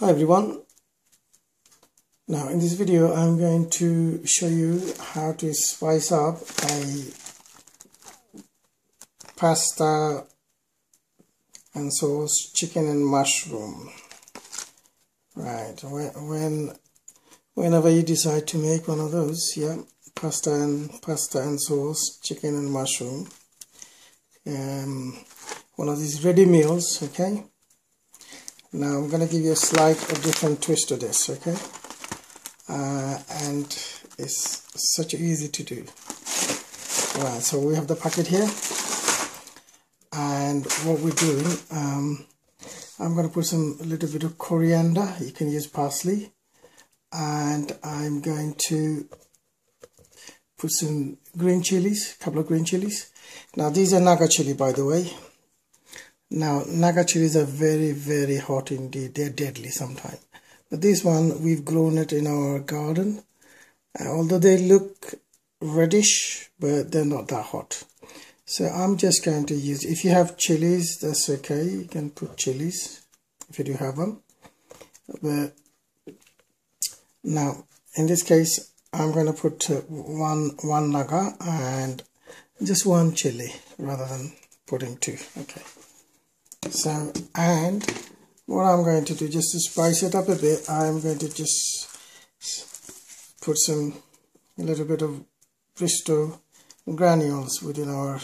Hi everyone. Now in this video I'm going to show you how to spice up a pasta and sauce chicken and mushroom. Right, whenever you decide to make one of those, yeah, pasta and sauce chicken and mushroom, one of these ready meals, okay. Now I'm going to give you a slight different twist to this, okay? And it's such easy to do. Alright, so we have the packet here. And what we're doing, I'm going to put a little bit of coriander. You can use parsley. And I'm going to put some green chilies, a couple of green chilies. Now these are naga chili, by the way. Now, naga chilies are very, very hot indeed. They're deadly sometimes. But this one, we've grown it in our garden. Although they look reddish, but they're not that hot. So I'm just going to use, if you have chilies, that's okay. You can put chilies if you do have them. But now, in this case, I'm going to put one naga and just one chili rather than putting two. Okay. So, and what I'm going to do, just to spice it up a bit, I'm going to just put a little bit of Bisto granules within our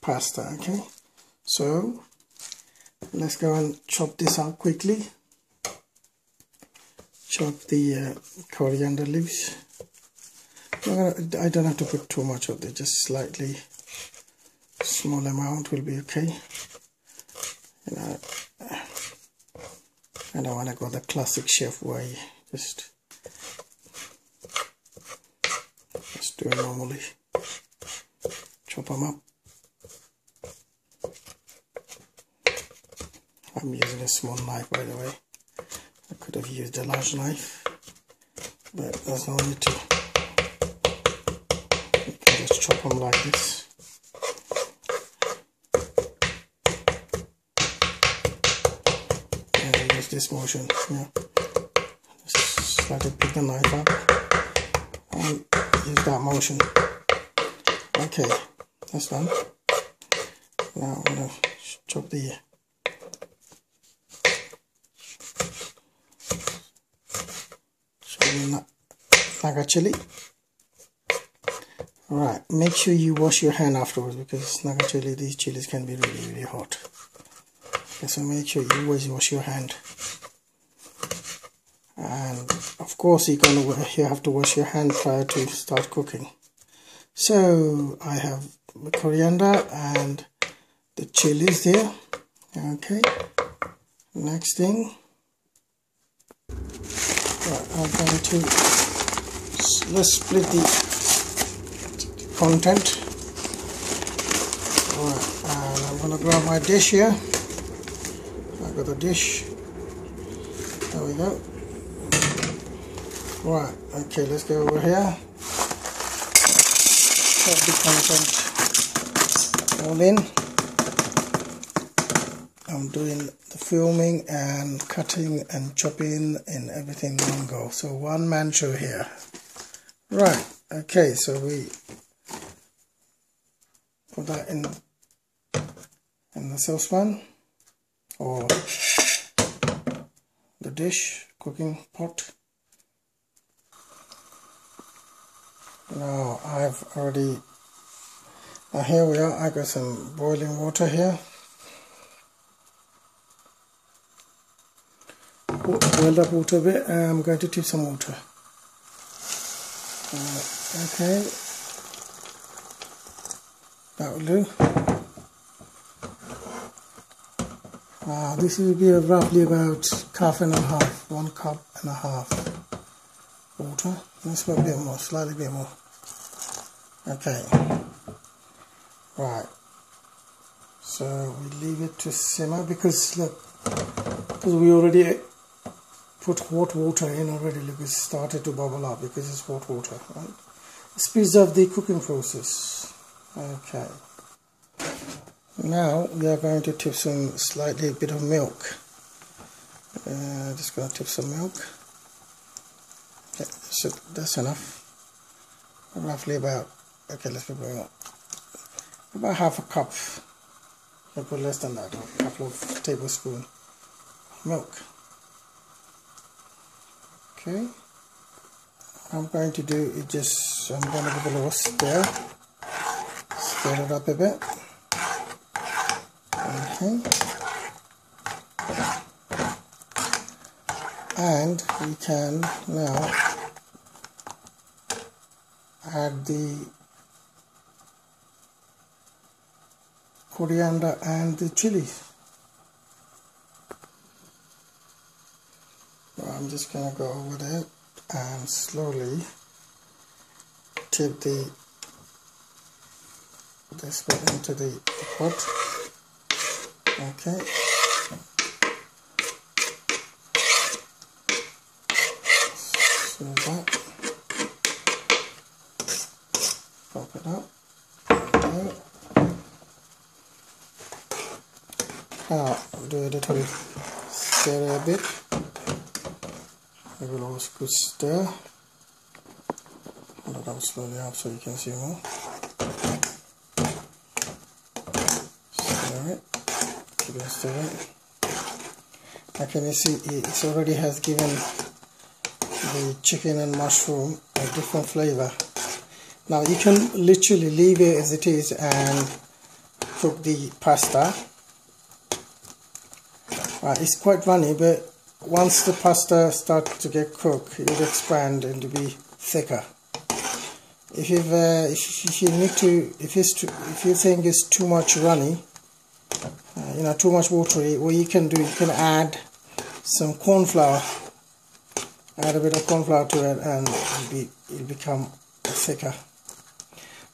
pasta, okay? So, let's go and chop this up quickly. Chop the coriander leaves. I don't have to put too much of it, just slightly small amount will be okay. I don't want to go the classic chef way, just do it normally, chop them up. I'm using a small knife, by the way. I could have used a large knife, but there's no need to. You can just chop them like this. This motion, yeah. Just slightly pick the knife up and use that motion. Okay, that's done. Now I'm gonna chop the naga chili. Alright, make sure you wash your hand afterwards because naga chili, these chilies can be really, really hot. Okay, so make sure you always wash your hand. And of course you have to wash your hand prior to start cooking. So I have the coriander and the chilies there. Okay. Next thing, right, I'm going to let's split the content. Alright, and I'm gonna grab my dish here. I've got a dish. There we go. Right, okay, let's go over here. Put the content all in. I'm doing the filming and cutting and chopping and everything in one go. So one man show here. Right, okay, so we put that in the saucepan or the dish, cooking pot. Now I've already, now here we are, I got some boiling water here. Boiled up water a bit, and I'm going to dip some water. Okay, that will do. This will be roughly about one cup and a half water. Let's put a bit more, slightly bit more. Okay. Right. So we leave it to simmer because look, because we already put hot water in already. Look, it started to bubble up because it's hot water, right? It speeds up the cooking process. Okay. Now we are going to tip some slightly bit of milk. Just gonna tip some milk. Okay, so that's enough. Roughly about, okay, let's be going up. About half a cup, a bit less than that, a couple of tablespoons milk. Okay, I'm going to do it just, I'm going to give it a little stir, stir it up a bit. Okay, and we can now add the coriander and the chili. I'm just going to go over it and slowly tip this bit into the pot. Okay. So that. Pop it up. Okay. Now do a little stir a bit. I will always put stir. Put it up slowly up so you can see more. Stir it. Keep it stirring. Now can you see it already has given the chicken and mushroom a different flavor. Now you can literally leave it as it is and cook the pasta. It's quite runny, but once the pasta starts to get cooked, it will expand and to be thicker. If you think it's too much runny, too much watery, what you can do, you can add some corn flour. Add a bit of corn flour to it, and it'll become thicker.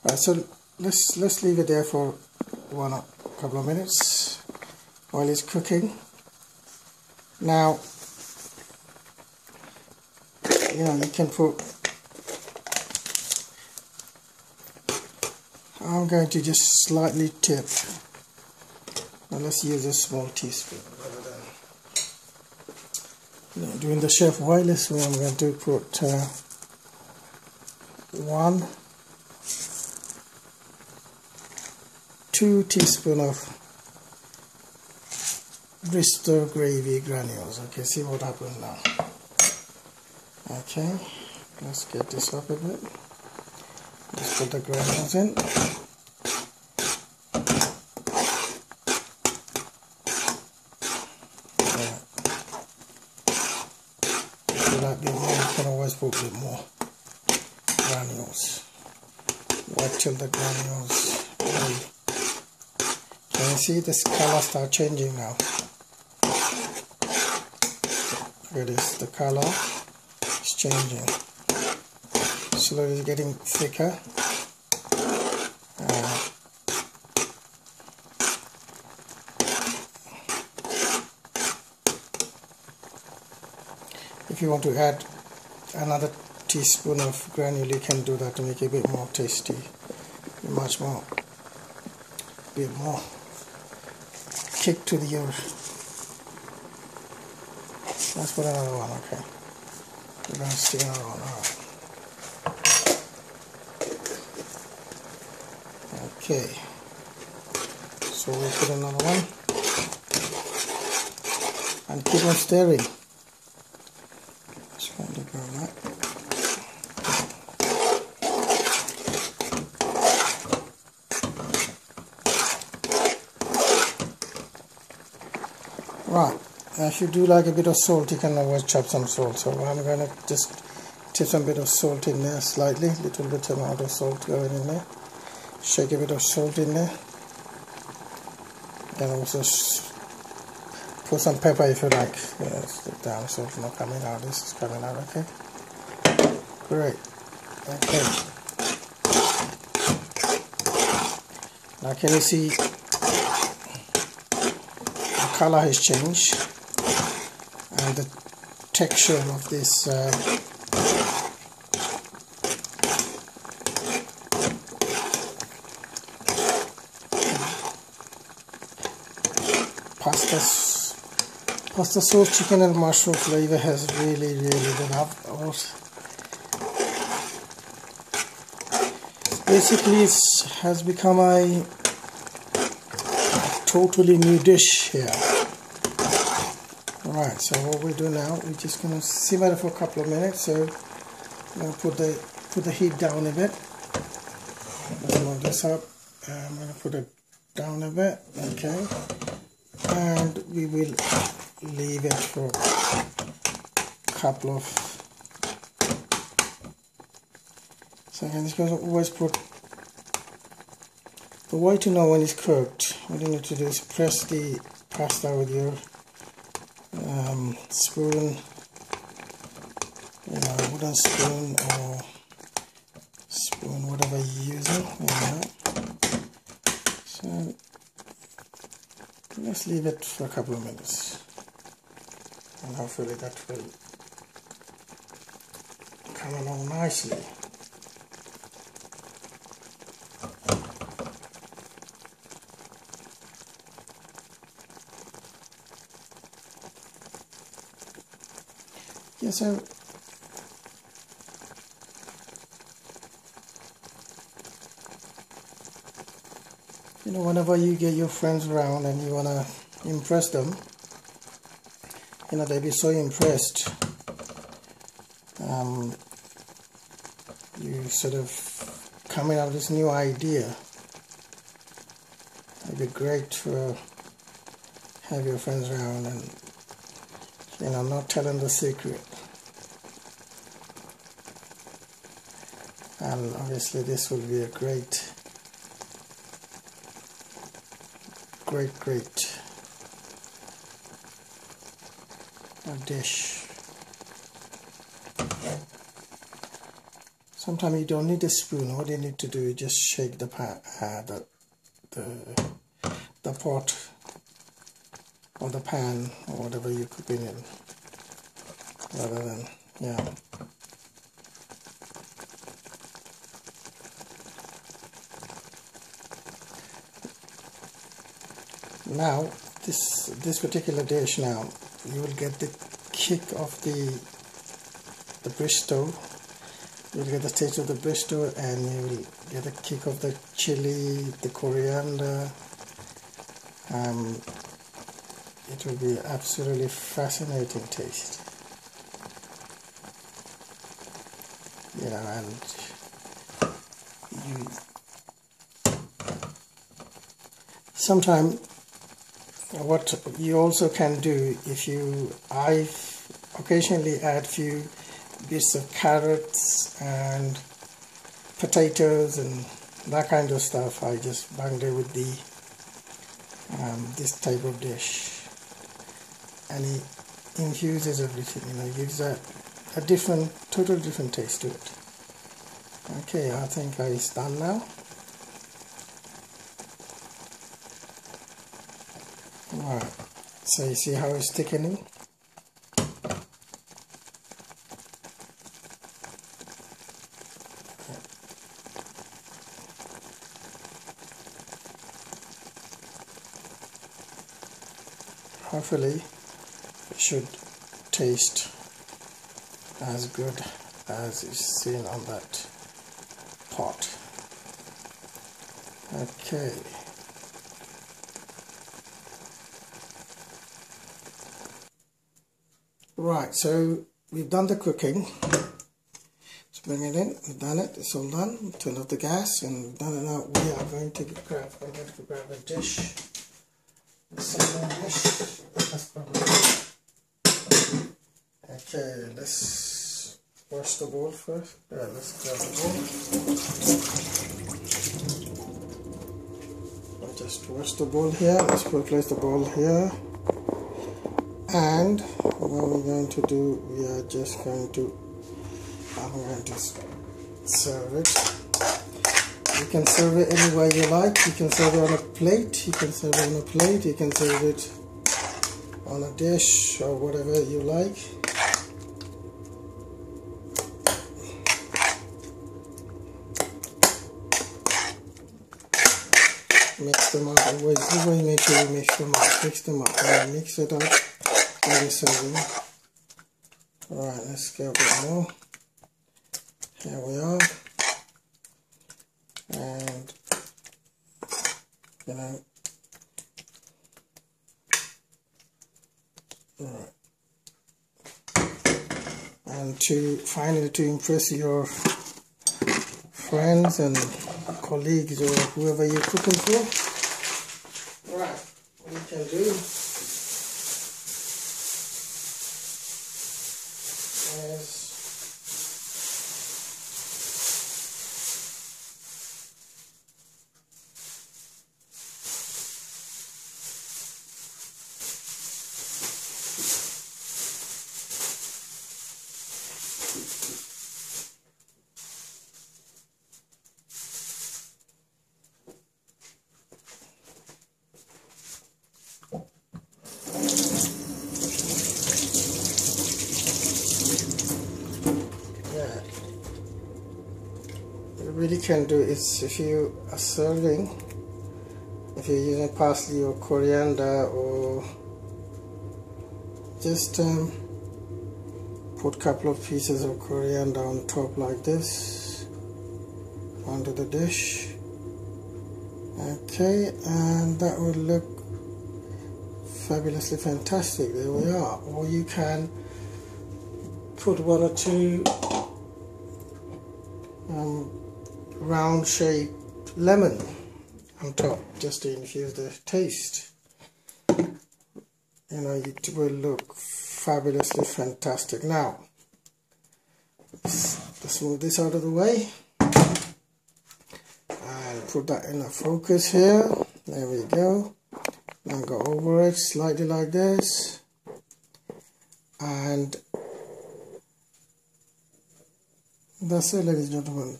Right, so let's leave it there for a couple of minutes while it's cooking. Now, you can put, I'm going to just slightly tip. Now let's use a small teaspoon rather than doing the chef wireless way. I'm going to put 1–2 teaspoons of Bisto gravy granules. Okay, see what happens now. Okay, let's get this up a bit. Let's put the granules in. So that you can always put a bit more granules. Wait till the granules. Can you see this color start changing now? It is, the color is changing, slowly it's getting thicker. If you want to add another teaspoon of granule, you can do that to make it a bit more tasty, a bit more kick to the earth. Let's put another one, okay. We're going to stick another one, alright. Okay. So we'll put another one. And keep on stirring. Just going to go like that. Right. Now if you do like a bit of salt, you can always chop some salt. So I'm going to just tip some bit of salt in there slightly, little bit amount of salt going in there. Shake a bit of salt in there. And also put some pepper if you like. Stick down, salt not coming out, this is coming out, okay? Great. Okay. Now can you see the color has changed? And the texture of this Pasta sauce, chicken and mushroom flavor has really gone up. Basically, it has become a totally new dish here. Alright, so what we'll do now, we're just going to simmer it for a couple of minutes. So I'm going to put the heat down a bit. I'm going to move this up. I'm going to put it down a bit. Okay. And we will leave it for a couple of seconds. Because always put the way to know when it's cooked. What you need to do is press the pasta with your spoon, wooden spoon or spoon, whatever you're using. So let's leave it for a couple of minutes, and hopefully that will come along nicely. Yeah, so you know, whenever you get your friends around and you want to impress them, you know, they'll be so impressed. You sort of coming up with this new idea. It'd be great to have your friends around and, you know, not telling the secret. And obviously this will be a great dish. Sometimes you don't need a spoon. All you need to do is just shake the pot or the pan or whatever you cook in it, rather than Now, this particular dish now, you will get the kick of the Bisto. You'll get the taste of the Bisto, and you'll get the kick of the chili, the coriander. It will be absolutely fascinating taste. You know, and sometimes what you also can do, if you, I occasionally add few bits of carrots and potatoes and that kind of stuff. I just banged it with the this type of dish, and it infuses everything. You know, it gives a different, totally different taste to it. Okay, I think it's done now. Alright, so you see how it's thickening? Hopefully it should taste as good as is seen on that pot. Okay. Right, so we've done the cooking. Let's bring it in. We've done it. It's all done. We'll turn off the gas, and we've done it now. We are going to grab. I'm going to grab a dish. Okay, let's wash the bowl first. Yeah, let's grab the bowl. I'll just wash the bowl here. Let's place the bowl here. And what we're going to do, we are just going to, I'm going to serve it. You can serve it any way you like. You can serve it on a plate, you can serve it on a plate, you can serve it on a dish or whatever you like. Mix them up. Always make sure you mix them up. Mix them up. Mix it up. 37. Alright, let's get a bit more. Here we are. And, you know. Alright. And finally to impress your friends and colleagues or whoever you're cooking for. Right, what you can do is, if you are serving, if you're using parsley or coriander, or just put a couple of pieces of coriander on top like this onto the dish. Okay, and that would look fabulously fantastic. There we are. Or you can put one or two round shaped lemon on top just to infuse the taste. You know, it will look fabulously fantastic. Now, let's move this out of the way and put that in a focus here. There we go. Now go over it slightly like this, and that's it, ladies and gentlemen.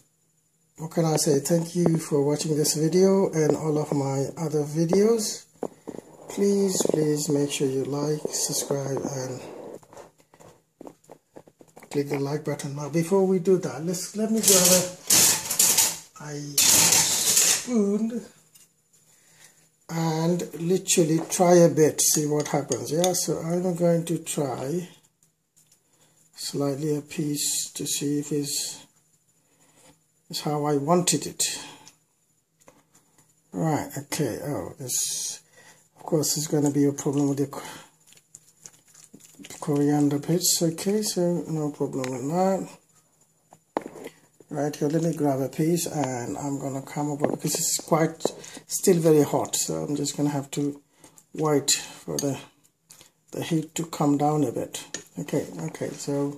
What can I say? Thank you for watching this video and all of my other videos. Please make sure you like, subscribe, and click the like button. Now before we do that, let me grab a spoon and literally try a bit, see what happens. Yeah, so I'm going to try slightly a piece to see if it's how I wanted it. Right, okay. Oh, it's, of course it's going to be a problem with the coriander bits. Okay, so no problem with that. Right here, let me grab a piece, and I'm going to come over because it's quite still very hot, so I'm just going to have to wait for the heat to come down a bit. Okay, so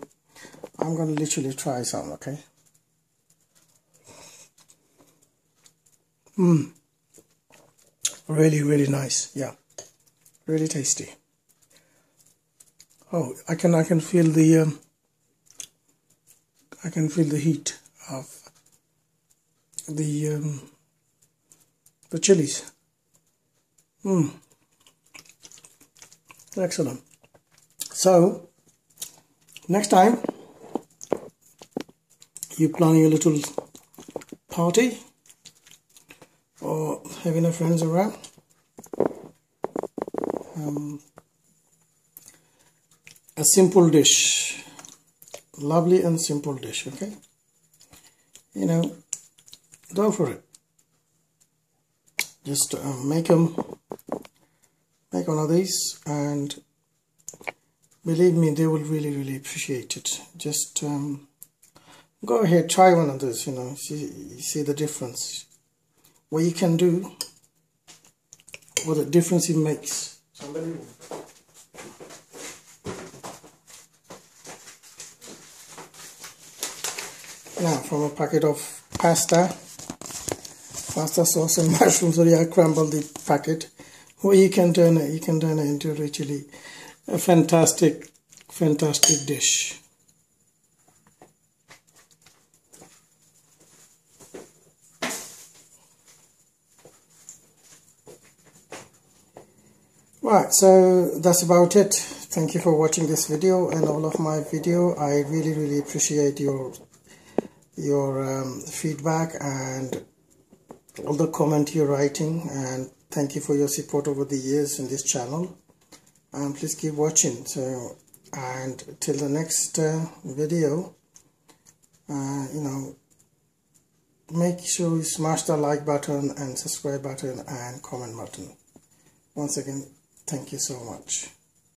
I'm going to literally try some. Okay. Really nice. Yeah, really tasty. Oh, I can feel the I can feel the heat of the chilies. Excellent. So next time you plan your little party, or having your friends around, a simple dish, lovely and simple dish. Okay, you know, go for it. Just make one of these, and believe me, they will really appreciate it. Just go ahead, try one of those. You know, see the difference. What you can do, what the difference it makes. Somebody. Now, from a packet of pasta sauce and mushrooms. Sorry, I crumbled the packet. Well, you can turn it into literally a fantastic dish. Right, so that's about it. Thank you for watching this video and all of my video. I really appreciate your feedback and all the comment you're writing, and thank you for your support over the years in this channel. and please keep watching. So, and till the next video, you know, make sure you smash the like button and subscribe button and comment button. Once again, thank you so much.